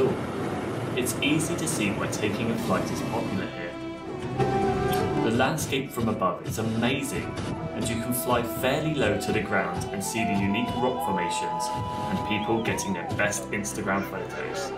all. It's easy to see why taking a flight is popular here. The landscape from above is amazing, and you can fly fairly low to the ground and see the unique rock formations and people getting their best Instagram photos.